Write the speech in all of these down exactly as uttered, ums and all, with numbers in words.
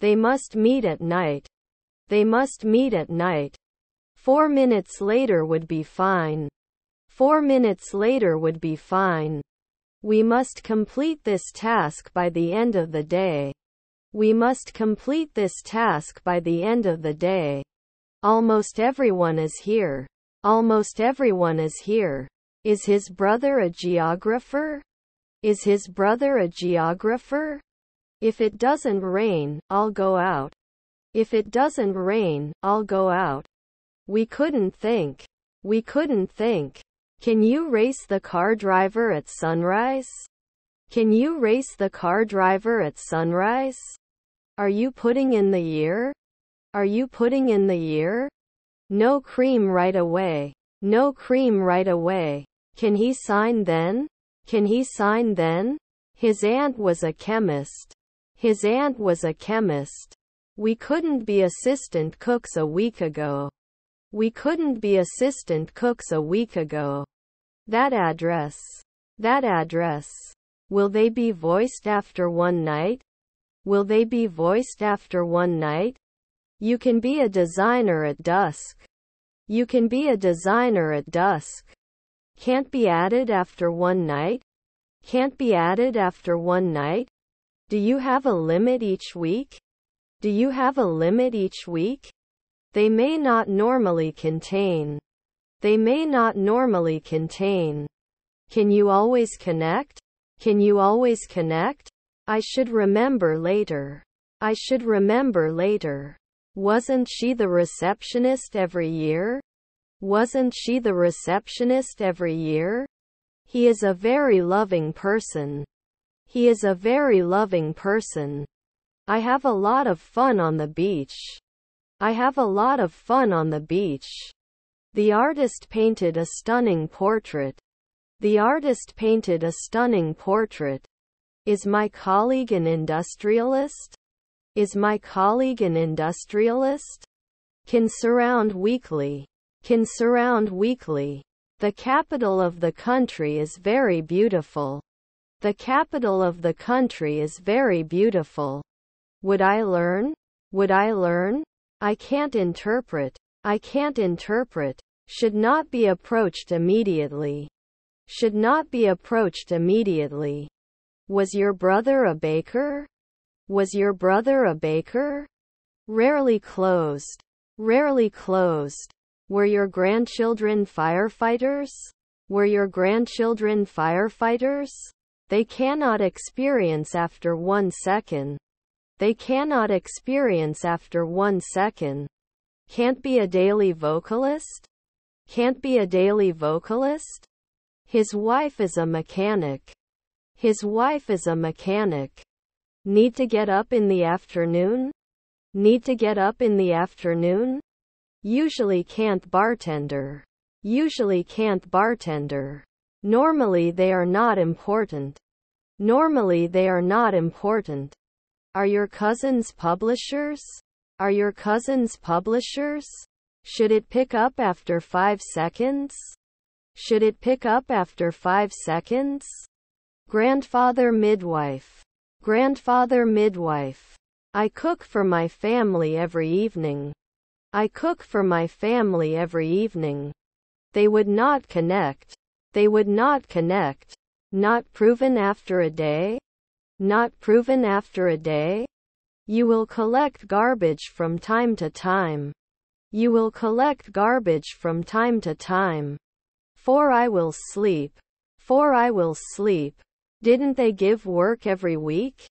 They must meet at night. They must meet at night. Four minutes later would be fine. Four minutes later would be fine. We must complete this task by the end of the day. We must complete this task by the end of the day. Almost everyone is here. Almost everyone is here. Is his brother a geographer? Is his brother a geographer? If it doesn't rain, I'll go out. If it doesn't rain, I'll go out. We couldn't think. We couldn't think. Can you race the car driver at sunrise? Can you race the car driver at sunrise? Are you putting in the year? Are you putting in the year? No cream right away. No cream right away. Can he sign then? Can he sign then? His aunt was a chemist. His aunt was a chemist. We couldn't be assistant cooks a week ago. We couldn't be assistant cooks a week ago. That address. That address. Will they be voiced after one night? Will they be voiced after one night? You can be a designer at dusk. You can be a designer at dusk. Can't be added after one night? Can't be added after one night? Do you have a limit each week? Do you have a limit each week? They may not normally contain. They may not normally contain. Can you always connect? Can you always connect? I should remember later. I should remember later. Wasn't she the receptionist every year? Wasn't she the receptionist every year? He is a very loving person. He is a very loving person. I have a lot of fun on the beach. I have a lot of fun on the beach. The artist painted a stunning portrait. The artist painted a stunning portrait. Is my colleague an industrialist? Is my colleague an industrialist? Can surround weekly. Can surround weekly. The capital of the country is very beautiful. The capital of the country is very beautiful. Would I learn? Would I learn? I can't interpret. I can't interpret. Should not be approached immediately. Should not be approached immediately. Was your brother a baker? Was your brother a baker? Rarely closed. Rarely closed. Were your grandchildren firefighters? Were your grandchildren firefighters? They cannot experience after one second. They cannot experience after one second. Can't be a daily vocalist? Can't be a daily vocalist? His wife is a mechanic. His wife is a mechanic. Need to get up in the afternoon? Need to get up in the afternoon? Usually can't bartender. Usually can't bartender. Normally they are not important. Normally they are not important. Are your cousins publishers? Are your cousins publishers? Should it pick up after five seconds? Should it pick up after five seconds? Grandfather midwife. Grandfather midwife. I cook for my family every evening. I cook for my family every evening. They would not connect. They would not connect. Not proven after a day. Not proven after a day. You will collect garbage from time to time. You will collect garbage from time to time. For I will sleep. For I will sleep. Didn't they give work every week?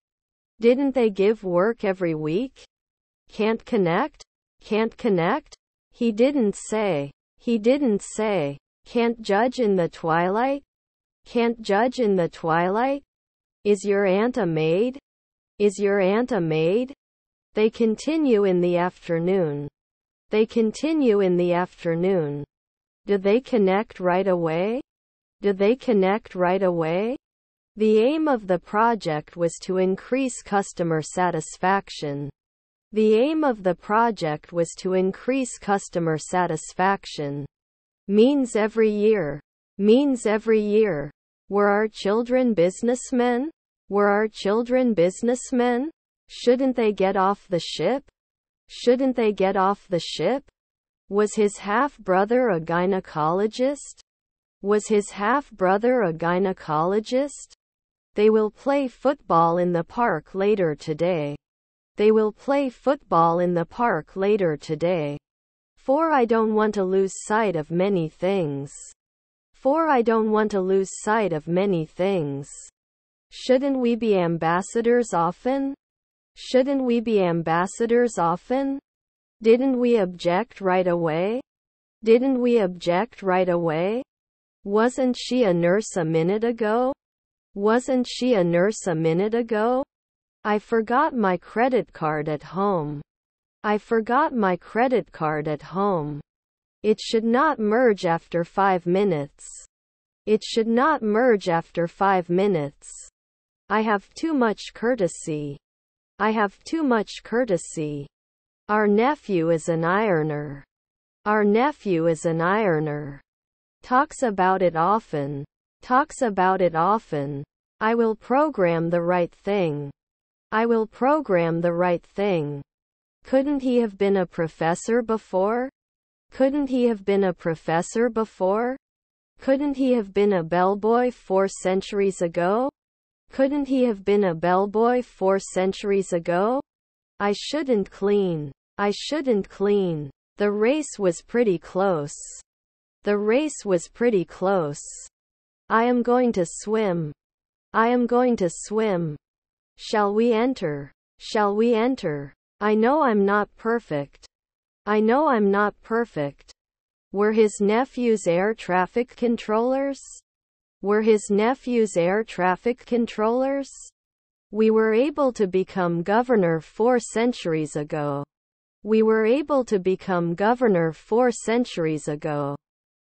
Didn't they give work every week? Can't connect? Can't connect? He didn't say. He didn't say. Can't judge in the twilight? Can't judge in the twilight? Is your aunt a maid? Is your aunt a maid? They continue in the afternoon. They continue in the afternoon. Do they connect right away? Do they connect right away? The aim of the project was to increase customer satisfaction. The aim of the project was to increase customer satisfaction. Means every year. Means every year. Were our children businessmen? Were our children businessmen? Shouldn't they get off the ship? Shouldn't they get off the ship? Was his half-brother a gynecologist? Was his half-brother a gynecologist? They will play football in the park later today. They will play football in the park later today. For I don't want to lose sight of many things. For I don't want to lose sight of many things. Shouldn't we be ambassadors often? Shouldn't we be ambassadors often? Didn't we object right away? Didn't we object right away? Wasn't she a nurse a minute ago? Wasn't she a nurse a minute ago? I forgot my credit card at home. I forgot my credit card at home. It should not merge after five minutes. It should not merge after five minutes. I have too much courtesy. I have too much courtesy. Our nephew is an ironer. Our nephew is an ironer. Talks about it often. Talks about it often. I will program the right thing. I will program the right thing. Couldn't he have been a professor before? Couldn't he have been a professor before? Couldn't he have been a bellboy four centuries ago? Couldn't he have been a bellboy four centuries ago? I shouldn't clean. I shouldn't clean. The race was pretty close. The race was pretty close. I am going to swim. I am going to swim. Shall we enter? Shall we enter? I know I'm not perfect. I know I'm not perfect. Were his nephews air traffic controllers? Were his nephews air traffic controllers? We were able to become governor four centuries ago. We were able to become governor four centuries ago.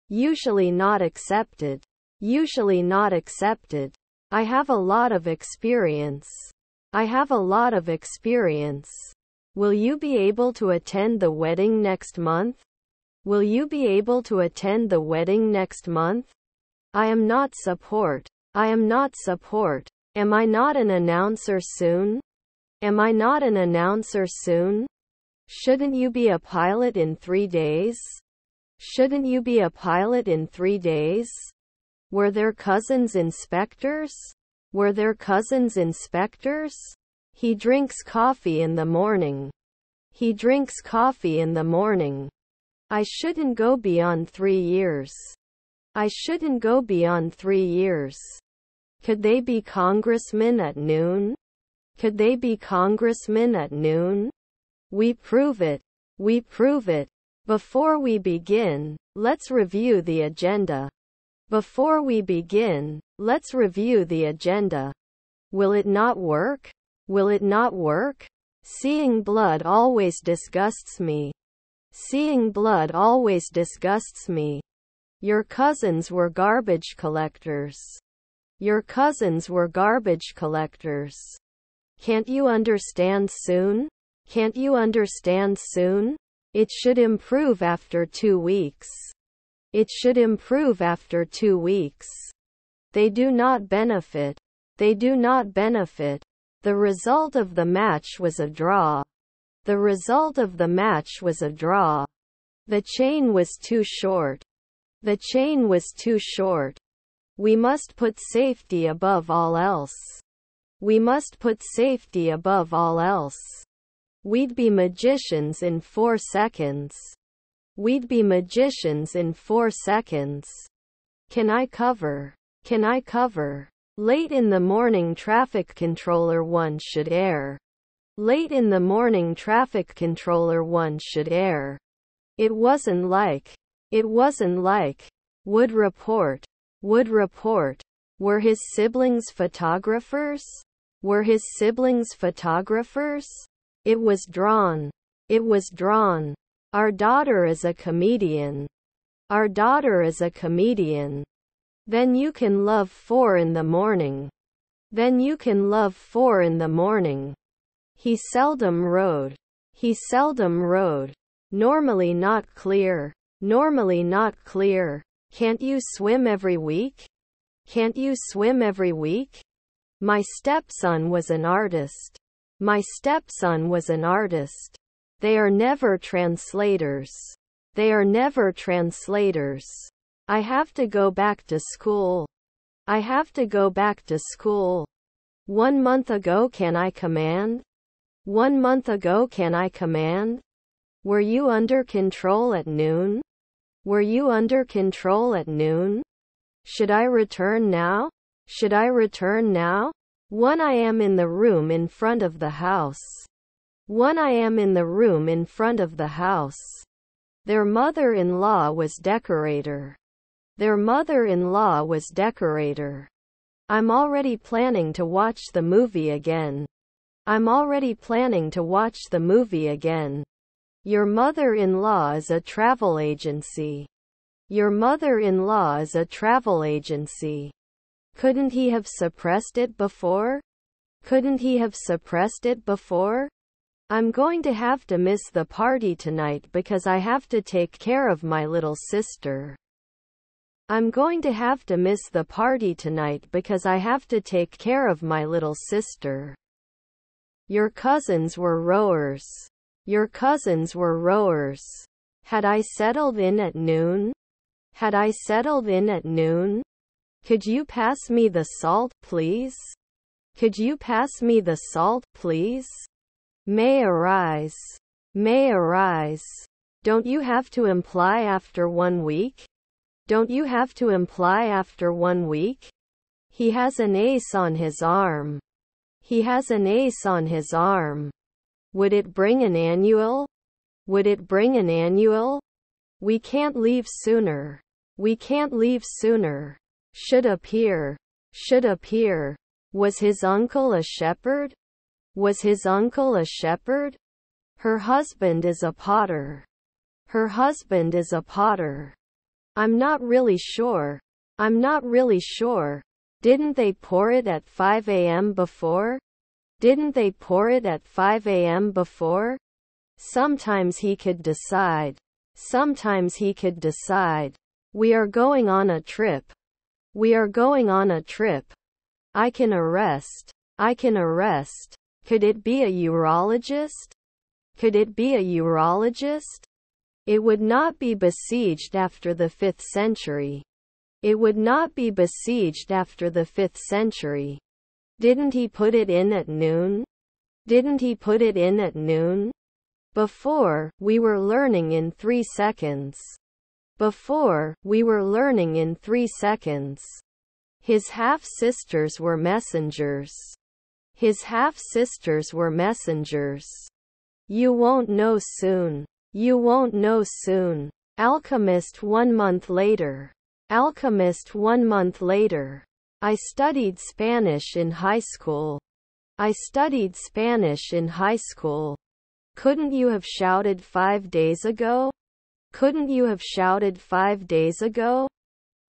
Usually not accepted. Usually not accepted. I have a lot of experience. I have a lot of experience. Will you be able to attend the wedding next month? Will you be able to attend the wedding next month? I am not support. I am not support. Am I not an announcer soon? Am I not an announcer soon? Shouldn't you be a pilot in three days? Shouldn't you be a pilot in three days? Were their cousins inspectors? Were their cousins inspectors? He drinks coffee in the morning. He drinks coffee in the morning. I shouldn't go beyond three years. I shouldn't go beyond three years. Could they be congressmen at noon? Could they be congressmen at noon? We prove it. We prove it. Before we begin, let's review the agenda. Before we begin, let's review the agenda. Will it not work? Will it not work? Seeing blood always disgusts me. Seeing blood always disgusts me. Your cousins were garbage collectors. Your cousins were garbage collectors. Can't you understand soon? Can't you understand soon? It should improve after two weeks. It should improve after two weeks. They do not benefit. They do not benefit. The result of the match was a draw. The result of the match was a draw. The chain was too short. The chain was too short. We must put safety above all else. We must put safety above all else. We'd be magicians in four seconds. We'd be magicians in four seconds. Can I cover? Can I cover? Late in the morning traffic controller one should air. Late in the morning traffic controller one should air. It wasn't like. It wasn't like. Would report. Would report. Were his siblings photographers? Were his siblings photographers? It was drawn. It was drawn. Our daughter is a comedian. Our daughter is a comedian. Then you can love four in the morning. Then you can love four in the morning. He seldom rode. He seldom rode. Normally not clear. Normally not clear. Can't you swim every week? Can't you swim every week? My stepson was an artist. My stepson was an artist. They are never translators. They are never translators. I have to go back to school. I have to go back to school. One month ago can I command? One month ago can I command? Were you under control at noon? Were you under control at noon? Should I return now? Should I return now? One I am in the room in front of the house. One I am in the room in front of the house. Their mother-in-law was decorator. Their mother-in-law was decorator. I'm already planning to watch the movie again. I'm already planning to watch the movie again. Your mother-in-law is a travel agency. Your mother-in-law is a travel agency. Couldn't he have suppressed it before? Couldn't he have suppressed it before? I'm going to have to miss the party tonight because I have to take care of my little sister. I'm going to have to miss the party tonight because I have to take care of my little sister. Your cousins were rowers. Your cousins were rowers. Had I settled in at noon? Had I settled in at noon? Could you pass me the salt, please? Could you pass me the salt, please? May arise. May arise. Don't you have to imply after one week? Don't you have to imply after one week? He has an ace on his arm. He has an ace on his arm. Would it bring an annual? Would it bring an annual? We can't leave sooner. We can't leave sooner. Should appear. Should appear. Was his uncle a shepherd? Was his uncle a shepherd? Her husband is a potter. Her husband is a potter. I'm not really sure. I'm not really sure. Didn't they pour it at five a m before? Didn't they pour it at five a m before? Sometimes he could decide. Sometimes he could decide. We are going on a trip. We are going on a trip. I can arrest. I can arrest. Could it be a urologist? Could it be a urologist? It would not be besieged after the fifth century. It would not be besieged after the fifth century. Didn't he put it in at noon? Didn't he put it in at noon? Before, we were learning in three seconds. Before, we were learning in three seconds. His half-sisters were messengers. His half-sisters were messengers. You won't know soon. You won't know soon. Alchemist one month later. Alchemist one month later. I studied Spanish in high school. I studied Spanish in high school. Couldn't you have shouted five days ago? Couldn't you have shouted five days ago?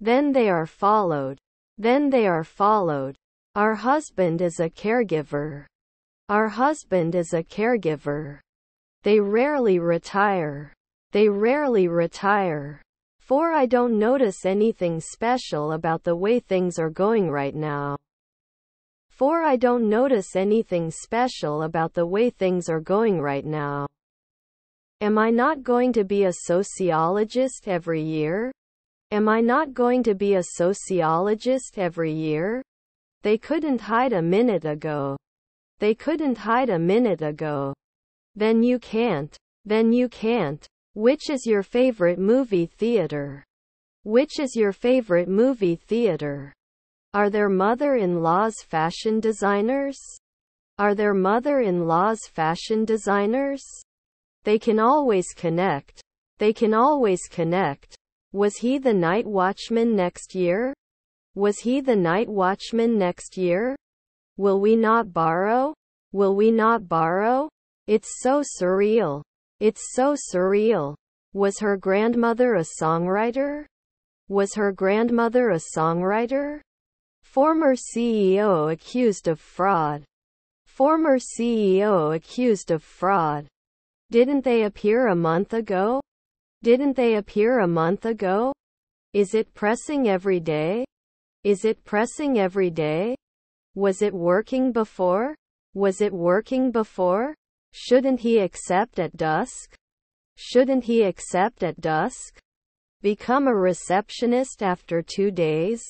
Then they are followed. Then they are followed. Our husband is a caregiver. Our husband is a caregiver. They rarely retire. They rarely retire. For I don't notice anything special about the way things are going right now. For I don't notice anything special about the way things are going right now. Am I not going to be a sociologist every year? Am I not going to be a sociologist every year? They couldn't hide a minute ago. They couldn't hide a minute ago. Then you can't. Then you can't. Which is your favorite movie theater? Which is your favorite movie theater? Are their mother-in-laws fashion designers? Are their mother-in-laws fashion designers? They can always connect. They can always connect. Was he the night watchman next year? Was he the night watchman next year? Will we not borrow? Will we not borrow? It's so surreal. It's so surreal. Was her grandmother a songwriter? Was her grandmother a songwriter? Former C E O accused of fraud. Former C E O accused of fraud. Didn't they appear a month ago? Didn't they appear a month ago? Is it pressing every day? Is it pressing every day? Was it working before? Was it working before? Shouldn't he accept at dusk? Shouldn't he accept at dusk? Become a receptionist after two days?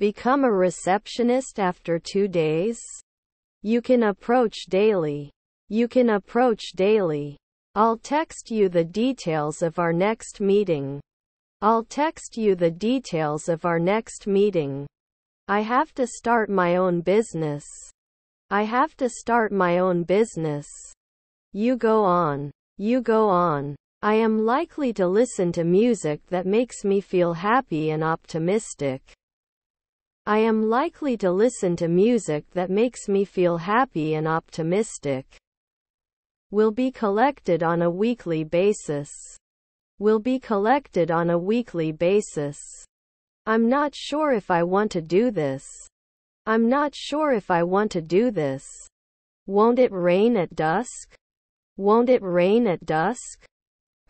Become a receptionist after two days? You can approach daily. You can approach daily. I'll text you the details of our next meeting. I'll text you the details of our next meeting. I have to start my own business. I have to start my own business. You go on. You go on. I am likely to listen to music that makes me feel happy and optimistic. I am likely to listen to music that makes me feel happy and optimistic. Will be collected on a weekly basis. Will be collected on a weekly basis. I'm not sure if I want to do this. I'm not sure if I want to do this. Won't it rain at dusk? Won't it rain at dusk?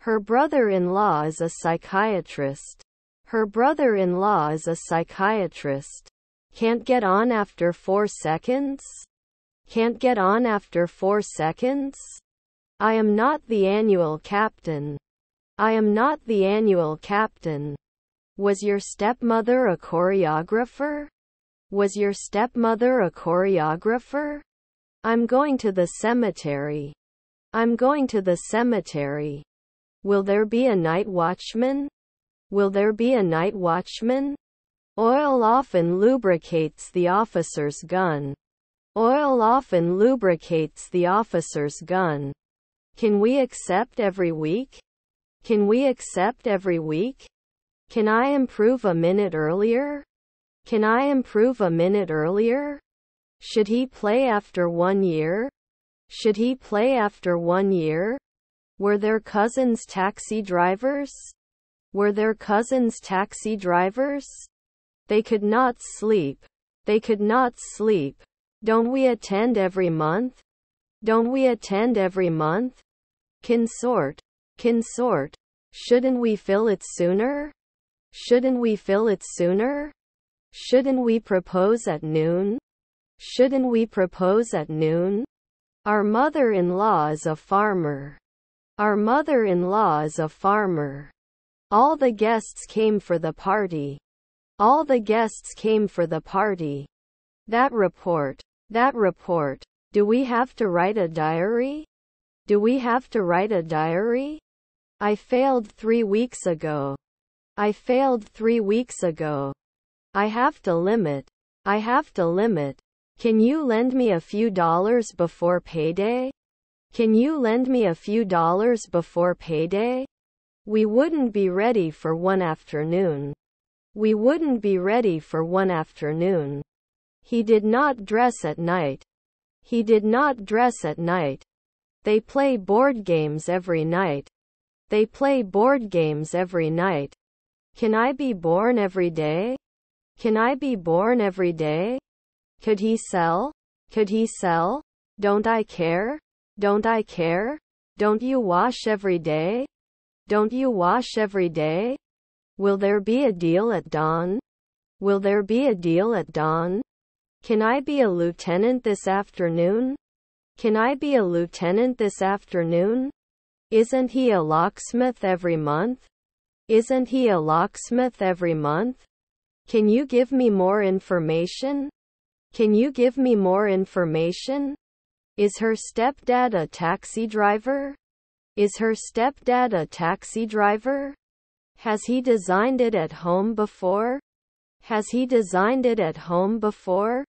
Her brother-in-law is a psychiatrist. Her brother-in-law is a psychiatrist. Can't get on after four seconds? Can't get on after four seconds? I am not the annual captain. I am not the annual captain. Was your stepmother a choreographer? Was your stepmother a choreographer? I'm going to the cemetery. I'm going to the cemetery. Will there be a night watchman? Will there be a night watchman? Oil often lubricates the officer's gun. Oil often lubricates the officer's gun. Can we accept every week? Can we accept every week? Can I improve a minute earlier? Can I improve a minute earlier? Should he play after one year? Should he play after one year? Were their cousins taxi drivers? Were their cousins taxi drivers? They could not sleep. They could not sleep. Don't we attend every month? Don't we attend every month? Consort. Consort. Shouldn't we fill it sooner? Shouldn't we fill it sooner? Shouldn't we propose at noon? Shouldn't we propose at noon? Our mother-in-law is a farmer. Our mother-in-law is a farmer. All the guests came for the party. All the guests came for the party. That report. That report. Do we have to write a diary? Do we have to write a diary? I failed three weeks ago. I failed three weeks ago. I have to limit. I have to limit. Can you lend me a few dollars before payday? Can you lend me a few dollars before payday? We wouldn't be ready for one afternoon. We wouldn't be ready for one afternoon. He did not dress at night. He did not dress at night. They play board games every night. They play board games every night. Can I be born every day? Can I be born every day? Could he sell? Could he sell? Don't I care? Don't I care? Don't you wash every day? Don't you wash every day? Will there be a deal at dawn? Will there be a deal at dawn? Can I be a lieutenant this afternoon? Can I be a lieutenant this afternoon? Isn't he a locksmith every month? Isn't he a locksmith every month? Can you give me more information? Can you give me more information? Is her stepdad a taxi driver? Is her stepdad a taxi driver? Has he designed it at home before? Has he designed it at home before?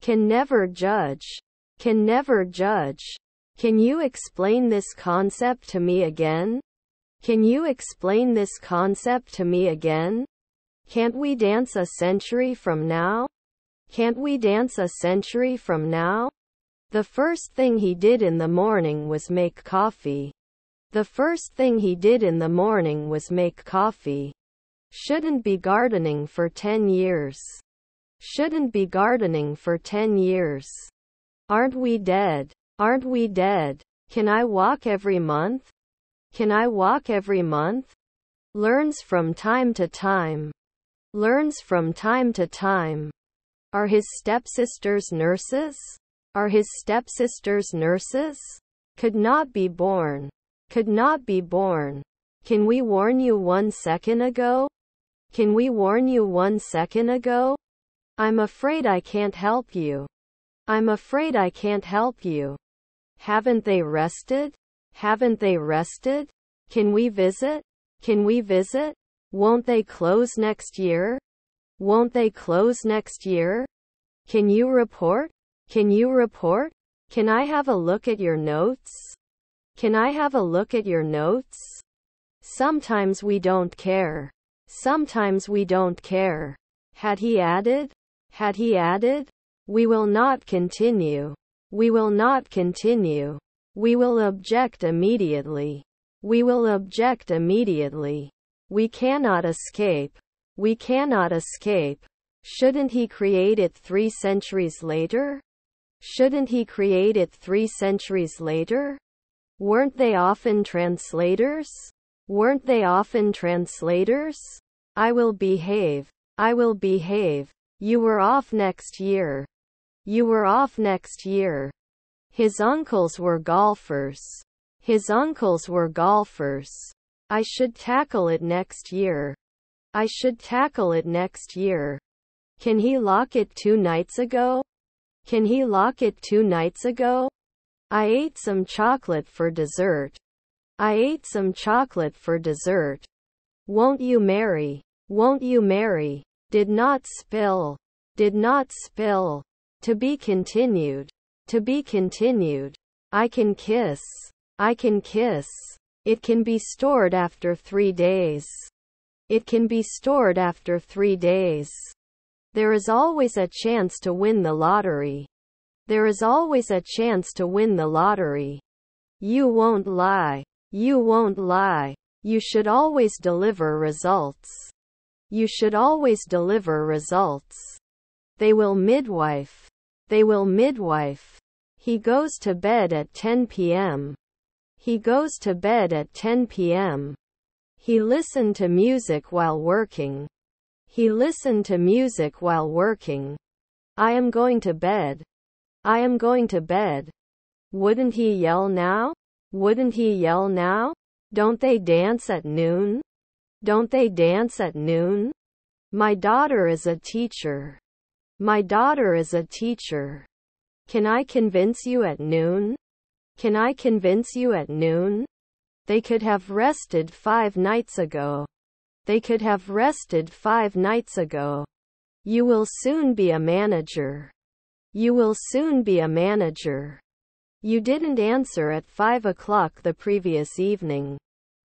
Can never judge. Can never judge. Can you explain this concept to me again? Can you explain this concept to me again? Can't we dance a century from now? Can't we dance a century from now? The first thing he did in the morning was make coffee. The first thing he did in the morning was make coffee. Shouldn't be gardening for ten years. Shouldn't be gardening for ten years. Aren't we dead? Aren't we dead? Can I walk every month? Can I walk every month? Learns from time to time. Learns from time to time. Are his stepsisters nurses? Are his stepsisters nurses? Could not be born. Could not be born. Can we warn you one second ago? Can we warn you one second ago? I'm afraid I can't help you. I'm afraid I can't help you. Haven't they rested? Haven't they rested? Can we visit? Can we visit? Won't they close next year? Won't they close next year? Can you report? Can you report? Can I have a look at your notes? Can I have a look at your notes? Sometimes we don't care. Sometimes we don't care. Had he added? Had he added? We will not continue. We will not continue. We will object immediately. We will object immediately. We cannot escape. We cannot escape. Shouldn't he create it three centuries later? Shouldn't he create it three centuries later? Weren't they often translators? Weren't they often translators? I will behave. I will behave. You were off next year. You were off next year. His uncles were golfers. His uncles were golfers. I should tackle it next year. I should tackle it next year. Can he lock it two nights ago? Can he lock it two nights ago? I ate some chocolate for dessert. I ate some chocolate for dessert. Won't you marry? Won't you marry? Did not spill. Did not spill. To be continued. To be continued. I can kiss. I can kiss. It can be stored after three days. It can be stored after three days. There is always a chance to win the lottery. There is always a chance to win the lottery. You won't lie. You won't lie. You should always deliver results. You should always deliver results. They will midwife. They will midwife. He goes to bed at ten p m He goes to bed at ten p m He listened to music while working. He listened to music while working. I am going to bed. I am going to bed. Wouldn't he yell now? Wouldn't he yell now? Don't they dance at noon? Don't they dance at noon? My daughter is a teacher. My daughter is a teacher. Can I convince you at noon? Can I convince you at noon? They could have rested five nights ago. They could have rested five nights ago. You will soon be a manager. You will soon be a manager. You didn't answer at five o'clock the previous evening.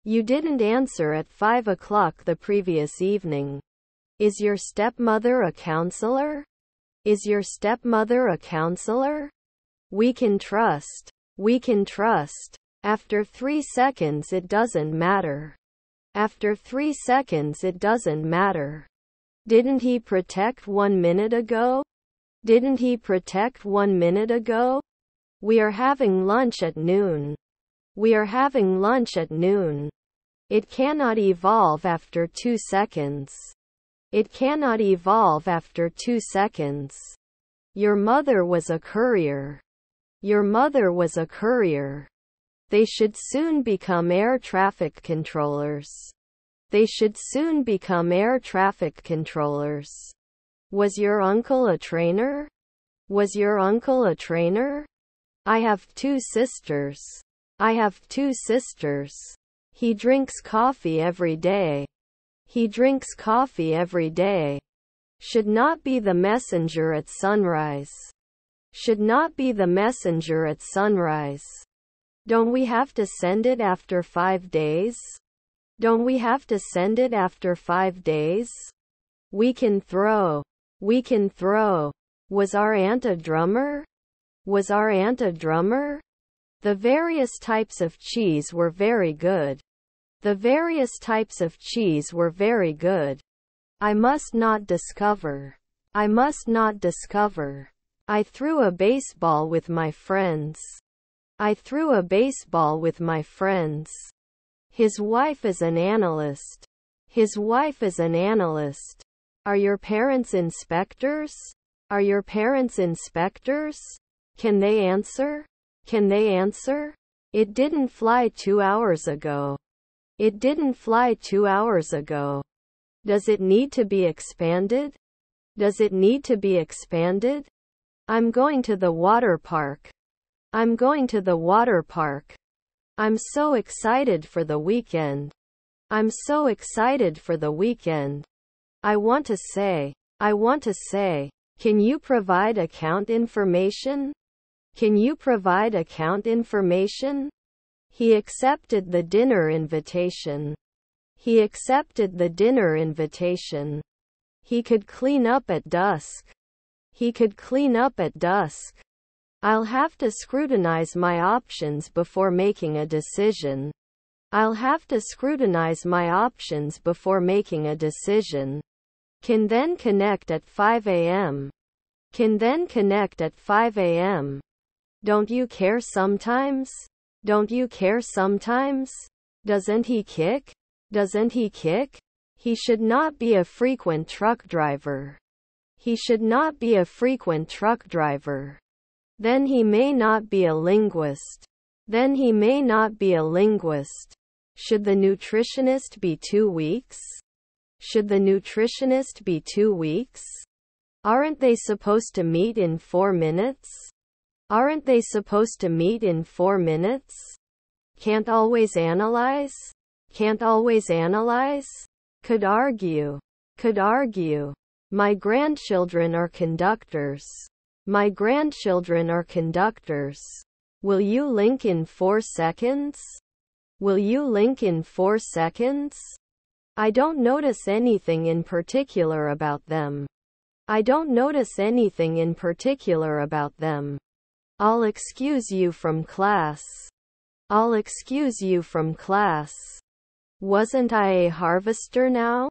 You didn't answer at five o'clock the previous evening. Is your stepmother a counselor? Is your stepmother a counselor? We can trust. We can trust. After three seconds it doesn't matter. After three seconds it doesn't matter. Didn't he protect one minute ago? Didn't he protect one minute ago? We are having lunch at noon. We are having lunch at noon. It cannot evolve after two seconds. It cannot evolve after two seconds. Your mother was a courier. Your mother was a courier. They should soon become air traffic controllers. They should soon become air traffic controllers. Was your uncle a trainer? Was your uncle a trainer? I have two sisters. I have two sisters. He drinks coffee every day. He drinks coffee every day. Should not be the messenger at sunrise. Should not be the messenger at sunrise. Don't we have to send it after five days? Don't we have to send it after five days? We can throw. We can throw. Was our aunt a drummer? Was our aunt a drummer? The various types of cheese were very good. The various types of cheese were very good. I must not discover. I must not discover. I threw a baseball with my friends. I threw a baseball with my friends. His wife is an analyst. His wife is an analyst. Are your parents inspectors? Are your parents inspectors? Can they answer? Can they answer? It didn't fly two hours ago. It didn't fly two hours ago. Does it need to be expanded? Does it need to be expanded? I'm going to the water park. I'm going to the water park. I'm so excited for the weekend. I'm so excited for the weekend. I want to say, I want to say, can you provide account information? Can you provide account information? He accepted the dinner invitation. He accepted the dinner invitation. He could clean up at dusk. He could clean up at dusk. I'll have to scrutinize my options before making a decision. I'll have to scrutinize my options before making a decision. Can then connect at five A M Can then connect at five A M Don't you care sometimes? Don't you care sometimes? Doesn't he kick? Doesn't he kick? He should not be a frequent truck driver. He should not be a frequent truck driver. Then he may not be a linguist. Then he may not be a linguist. Should the nutritionist be two weeks? Should the nutritionist be two weeks? Aren't they supposed to meet in four minutes? Aren't they supposed to meet in four minutes? Can't always analyze? Can't always analyze? Could argue. Could argue. My grandchildren are conductors. My grandchildren are conductors. Will you link in four seconds? Will you link in four seconds? I don't notice anything in particular about them. I don't notice anything in particular about them. I'll excuse you from class. I'll excuse you from class. Wasn't I a harvester now?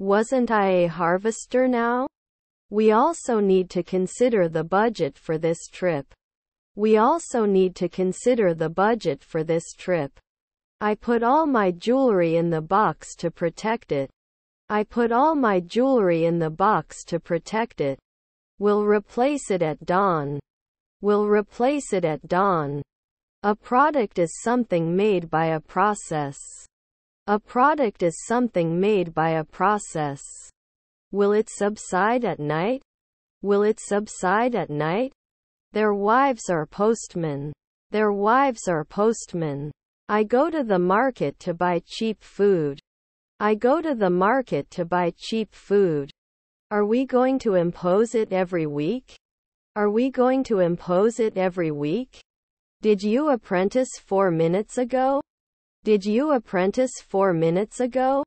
Wasn't I a harvester now? We also need to consider the budget for this trip. We also need to consider the budget for this trip. I put all my jewelry in the box to protect it. I put all my jewelry in the box to protect it. We'll replace it at dawn. We'll replace it at dawn. A product is something made by a process. A product is something made by a process. Will it subside at night? Will it subside at night? Their wives are postmen. Their wives are postmen. I go to the market to buy cheap food. I go to the market to buy cheap food. Are we going to impose it every week? Are we going to impose it every week? Did you apprentice four minutes ago? Did you apprentice four minutes ago?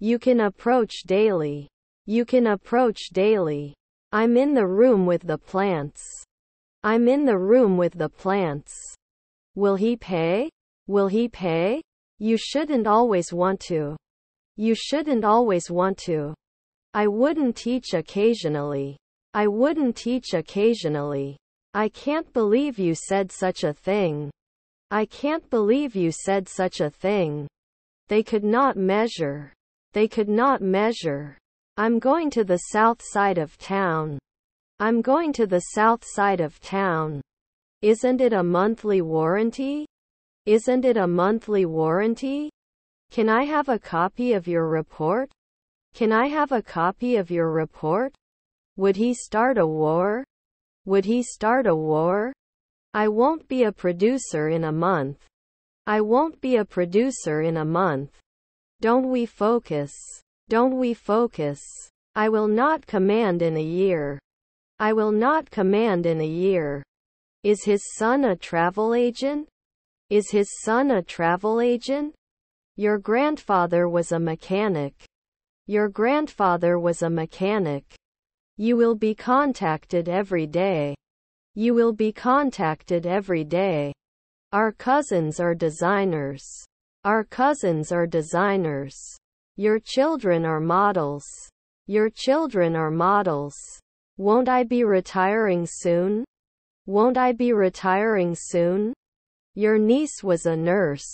You can approach daily. You can approach daily. I'm in the room with the plants. I'm in the room with the plants. Will he pay? Will he pay? You shouldn't always want to. You shouldn't always want to. I wouldn't teach occasionally. I wouldn't teach occasionally. I can't believe you said such a thing. I can't believe you said such a thing. They could not measure. They could not measure. I'm going to the south side of town. I'm going to the south side of town. Isn't it a monthly warranty? Isn't it a monthly warranty? Can I have a copy of your report? Can I have a copy of your report? Would he start a war? Would he start a war? I won't be a producer in a month. I won't be a producer in a month. Don't we focus? Don't we focus? I will not command in a year. I will not command in a year. Is his son a travel agent? Is his son a travel agent? Your grandfather was a mechanic. Your grandfather was a mechanic. You will be contacted every day. You will be contacted every day. Our cousins are designers. Our cousins are designers. Your children are models. Your children are models. Won't I be retiring soon? Won't I be retiring soon? Your niece was a nurse.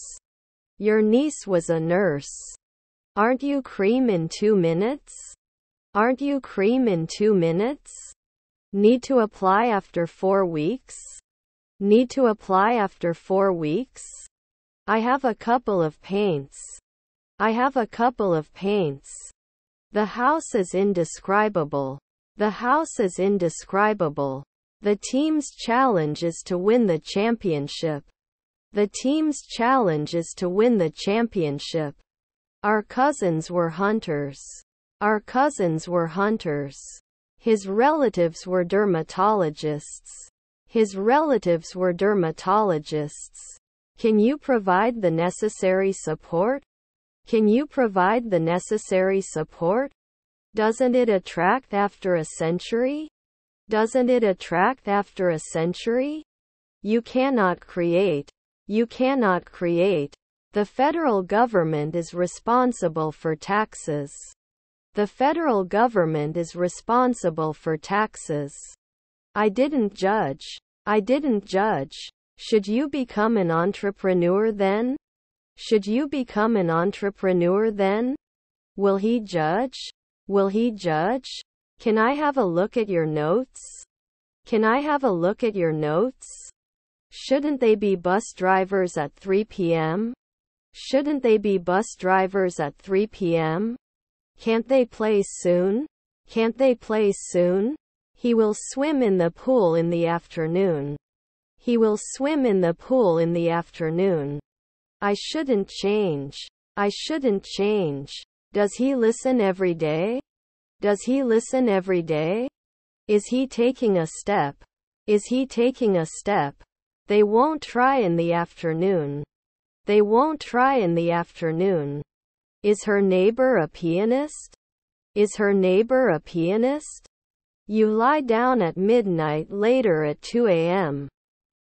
Your niece was a nurse. Aren't you cream in two minutes? Aren't you cream in two minutes? Need to apply after four weeks? Need to apply after four weeks? I have a couple of paints. I have a couple of paints. The house is indescribable. The house is indescribable. The team's challenge is to win the championship. The team's challenge is to win the championship. Our cousins were hunters. Our cousins were hunters. His relatives were dermatologists. His relatives were dermatologists. Can you provide the necessary support? Can you provide the necessary support? Doesn't it attract after a century? Doesn't it attract after a century? You cannot create. You cannot create. The federal government is responsible for taxes. The federal government is responsible for taxes. I didn't judge. I didn't judge. Should you become an entrepreneur then? Should you become an entrepreneur then? Will he judge? Will he judge? Can I have a look at your notes? Can I have a look at your notes? Shouldn't they be bus drivers at three p m? Shouldn't they be bus drivers at three p m? Can't they play soon? Can't they play soon? He will swim in the pool in the afternoon. He will swim in the pool in the afternoon. I shouldn't change. I shouldn't change. Does he listen every day? Does he listen every day? Is he taking a step? Is he taking a step? They won't try in the afternoon. They won't try in the afternoon. Is her neighbor a pianist? Is her neighbor a pianist? You lie down at midnight later at two a m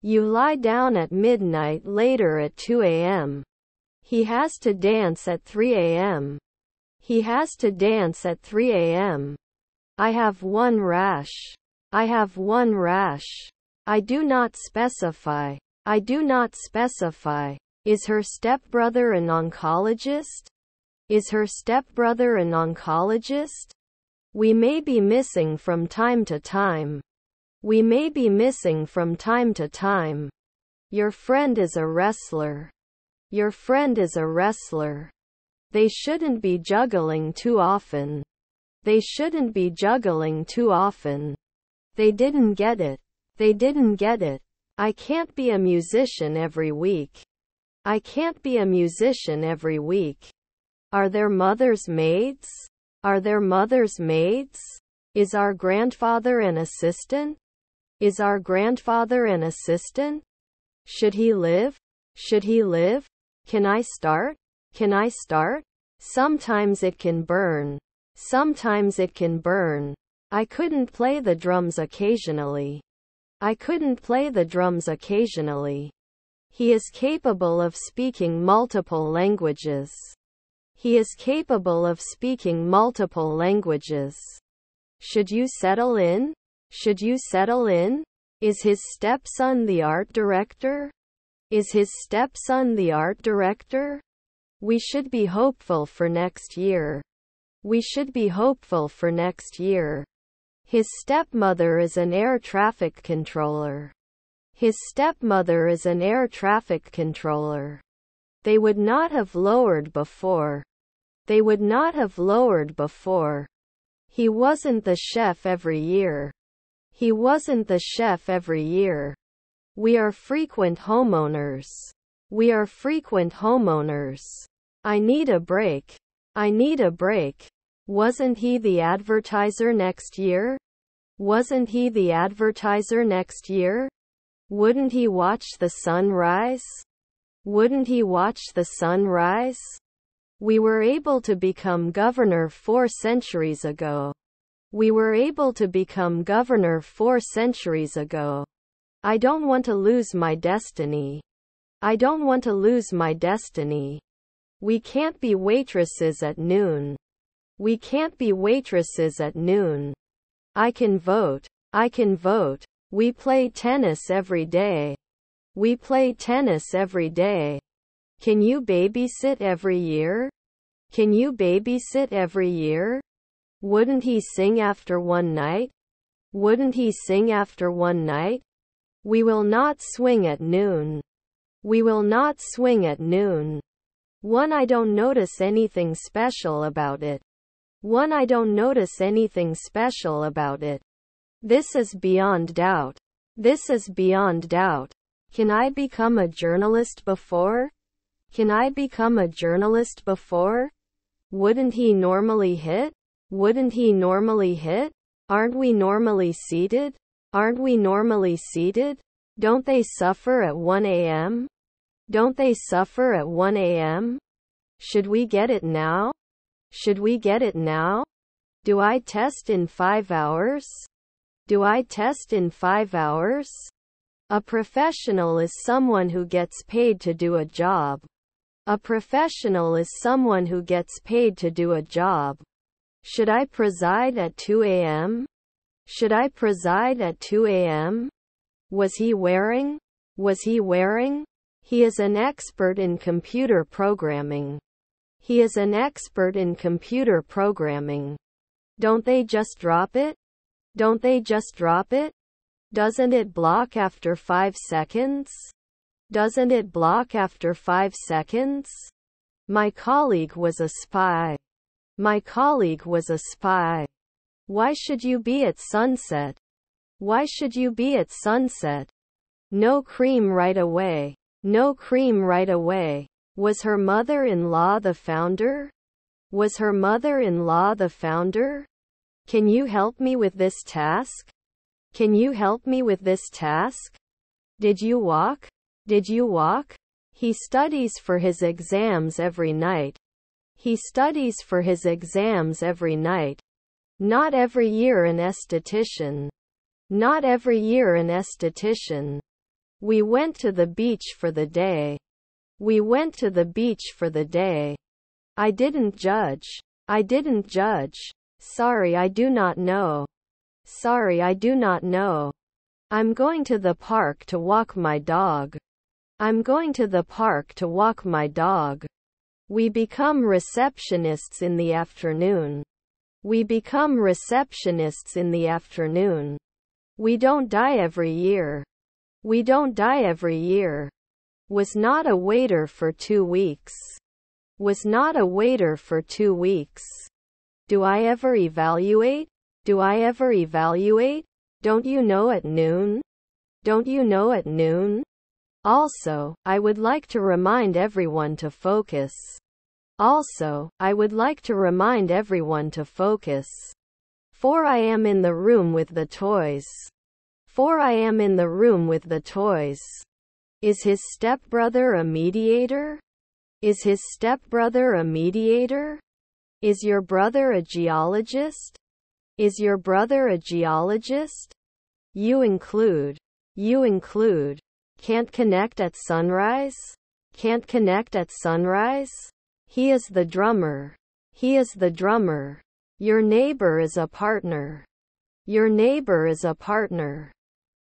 You lie down at midnight later at two a m He has to dance at three a m He has to dance at three a m I have one rash. I have one rash. I do not specify. I do not specify. Is her stepbrother an oncologist? Is her stepbrother an oncologist? We may be missing from time to time. We may be missing from time to time. Your friend is a wrestler. Your friend is a wrestler. They shouldn't be juggling too often. They shouldn't be juggling too often. They didn't get it. They didn't get it. I can't be a musician every week. I can't be a musician every week. Are their mothers maids? Are their mothers maids? Is our grandfather an assistant? Is our grandfather an assistant? Should he live? Should he live? Can I start? Can I start? Sometimes it can burn. Sometimes it can burn. I couldn't play the drums occasionally. I couldn't play the drums occasionally. He is capable of speaking multiple languages. He is capable of speaking multiple languages. Should you settle in? Should you settle in? Is his stepson the art director? Is his stepson the art director? We should be hopeful for next year. We should be hopeful for next year. His stepmother is an air traffic controller. His stepmother is an air traffic controller. They would not have lowered before. They would not have lowered before. He wasn't the chef every year. He wasn't the chef every year. We are frequent homeowners. We are frequent homeowners. I need a break. I need a break. Wasn't he the advertiser next year? Wasn't he the advertiser next year? Wouldn't he watch the sunrise? Wouldn't he watch the sunrise? We were able to become governor four centuries ago. We were able to become governor four centuries ago. I don't want to lose my destiny. I don't want to lose my destiny. We can't be waitresses at noon. We can't be waitresses at noon. I can vote. I can vote. We play tennis every day. We play tennis every day. Can you babysit every year? Can you babysit every year? Wouldn't he sing after one night? Wouldn't he sing after one night? We will not swing at noon. We will not swing at noon. One I don't notice anything special about it. One I don't notice anything special about it. This is beyond doubt. This is beyond doubt. Can I become a journalist before? Can I become a journalist before? Wouldn't he normally hit? Wouldn't he normally hit? Aren't we normally seated? Aren't we normally seated? Don't they suffer at one A M? Don't they suffer at one A M? Should we get it now? Should we get it now? Do I test in five hours? Do I test in five hours? A professional is someone who gets paid to do a job. A professional is someone who gets paid to do a job. Should I preside at two A M? Should I preside at two A M? Was he wearing? Was he wearing? He is an expert in computer programming. He is an expert in computer programming. Don't they just drop it? Don't they just drop it? Doesn't it block after five seconds? Doesn't it block after five seconds? My colleague was a spy. My colleague was a spy. Why should you be at sunset? Why should you be at sunset? No cream right away. No cream right away. Was her mother-in-law the founder? Was her mother-in-law the founder? Can you help me with this task? Can you help me with this task? Did you walk? Did you walk? He studies for his exams every night. He studies for his exams every night. Not every year an esthetician. Not every year an esthetician. We went to the beach for the day. We went to the beach for the day. I didn't judge. I didn't judge. Sorry, I do not know. Sorry, I do not know. I'm going to the park to walk my dog. I'm going to the park to walk my dog. We become receptionists in the afternoon. We become receptionists in the afternoon. We don't die every year. We don't die every year. Was not a waiter for two weeks. Was not a waiter for two weeks. Do I ever evaluate? Do I ever evaluate? Don't you know at noon? Don't you know at noon? Also, I would like to remind everyone to focus. Also, I would like to remind everyone to focus. For I am in the room with the toys. For I am in the room with the toys. Is his stepbrother a mediator? Is his stepbrother a mediator? Is your brother a geologist? Is your brother a geologist? You include. You include. Can't connect at sunrise? Can't connect at sunrise? He is the drummer. He is the drummer. Your neighbor is a partner. Your neighbor is a partner.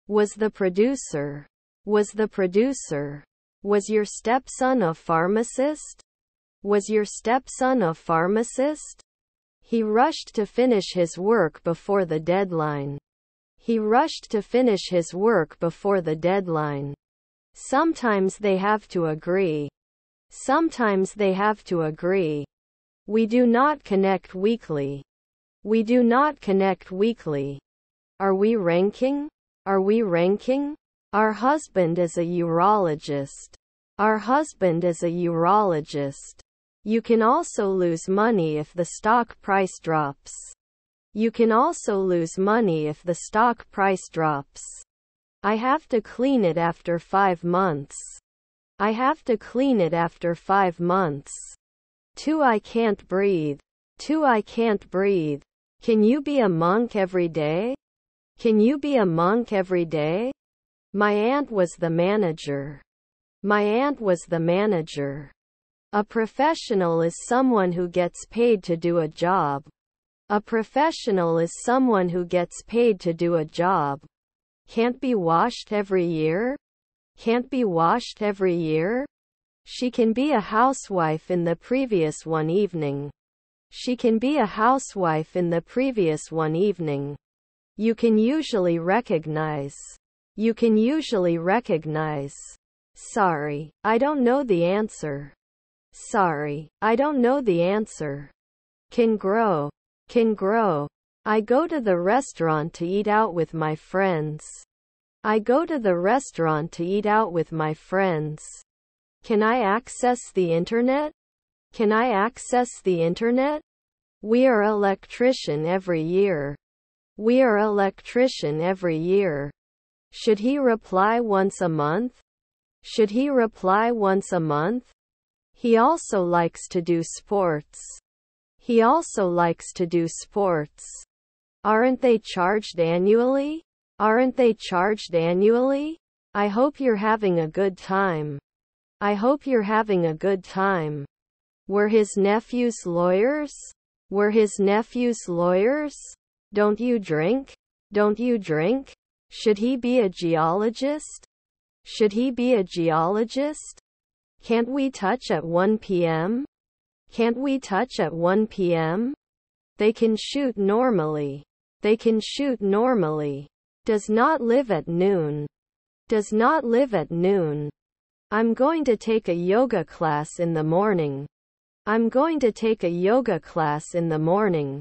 Was the producer. Was the producer? Was your stepson a pharmacist? Was your stepson a pharmacist? He rushed to finish his work before the deadline. He rushed to finish his work before the deadline. Sometimes they have to agree. Sometimes they have to agree. We do not connect weekly. We do not connect weekly. Are we ranking? Are we ranking? Our husband is a urologist. Our husband is a urologist. You can also lose money if the stock price drops. You can also lose money if the stock price drops. I have to clean it after five months. I have to clean it after five months. Two, I can't breathe. Two, I can't breathe. Can you be a monk every day? Can you be a monk every day? My aunt was the manager. My aunt was the manager. A professional is someone who gets paid to do a job. A professional is someone who gets paid to do a job. Can't be washed every year? Can't be washed every year? She can be a housewife in the previous one evening. She can be a housewife in the previous one evening. You can usually recognize. You can usually recognize. Sorry, I don't know the answer. Sorry, I don't know the answer. Can grow. Can grow. I go to the restaurant to eat out with my friends. I go to the restaurant to eat out with my friends. Can I access the internet? Can I access the internet? We are electrician every year. We are electrician every year. Should he reply once a month? Should he reply once a month? He also likes to do sports. He also likes to do sports. Aren't they charged annually? Aren't they charged annually? I hope you're having a good time. I hope you're having a good time. Were his nephews lawyers? Were his nephews lawyers? Don't you drink? Don't you drink? Should he be a geologist? Should he be a geologist? Can't we touch at one p m? Can't we touch at one p m? They can shoot normally. They can shoot normally. Does not live at noon. Does not live at noon. I'm going to take a yoga class in the morning. I'm going to take a yoga class in the morning.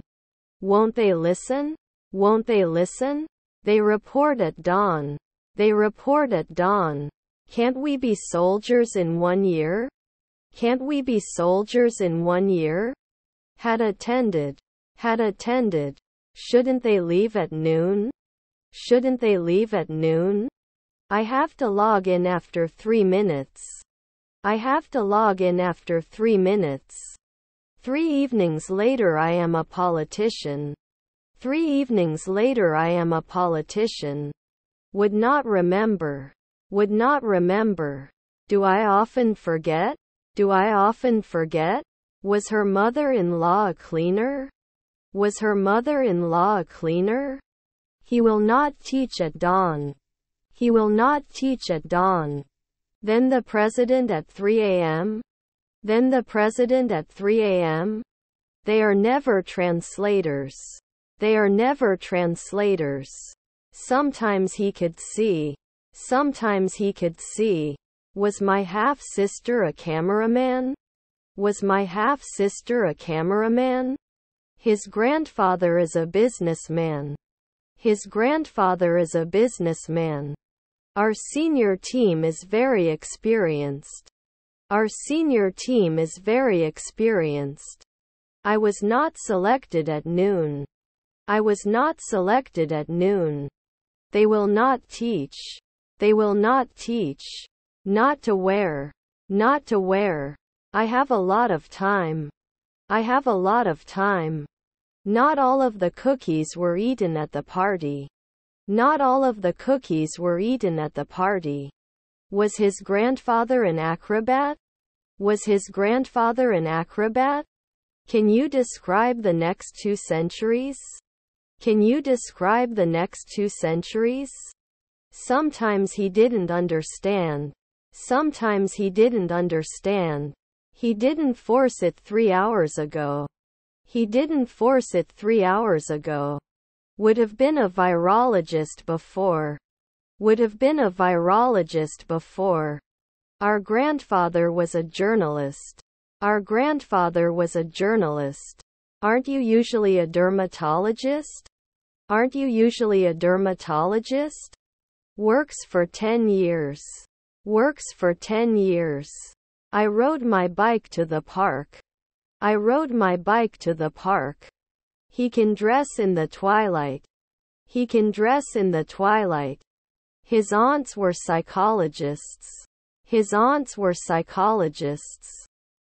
Won't they listen? Won't they listen? They report at dawn. They report at dawn. Can't we be soldiers in one year? Can't we be soldiers in one year? Had attended. Had attended. Shouldn't they leave at noon? Shouldn't they leave at noon? I have to log in after three minutes. I have to log in after three minutes. Three evenings later I am a politician. Three evenings later I am a politician. Would not remember. Would not remember. Do I often forget? Do I often forget? Was her mother-in-law a cleaner? Was her mother-in-law a cleaner? He will not teach at dawn. He will not teach at dawn. Then the president at three a m? Then the president at three a m? They are never translators. They are never translators. Sometimes he could see. Sometimes he could see. Was my half-sister a cameraman? Was my half-sister a cameraman? His grandfather is a businessman. His grandfather is a businessman. Our senior team is very experienced. Our senior team is very experienced. I was not selected at noon. I was not selected at noon. They will not teach. They will not teach. Not to wear. Not to wear. I have a lot of time. I have a lot of time. Not all of the cookies were eaten at the party. Not all of the cookies were eaten at the party. Was his grandfather an acrobat? Was his grandfather an acrobat? Can you describe the next two centuries? Can you describe the next two centuries? Sometimes he didn't understand. Sometimes he didn't understand. He didn't force it three hours ago. He didn't force it three hours ago. Would have been a virologist before. Would have been a virologist before. Our grandfather was a journalist. Our grandfather was a journalist. Aren't you usually a dermatologist? Aren't you usually a dermatologist? Works for ten years. Works for ten years. I rode my bike to the park. I rode my bike to the park. He can dress in the twilight. He can dress in the twilight. His aunts were psychologists. His aunts were psychologists.